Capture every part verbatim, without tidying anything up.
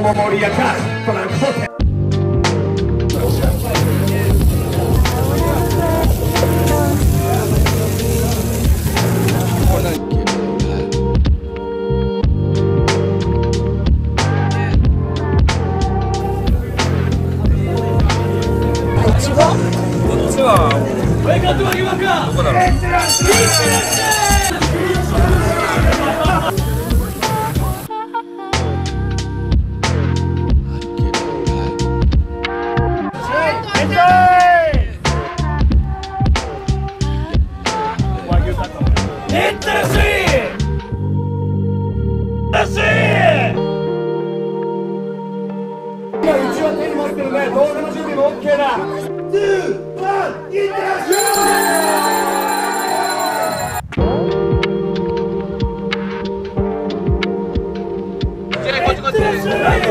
Momori attack, but I'm protected.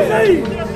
Hey!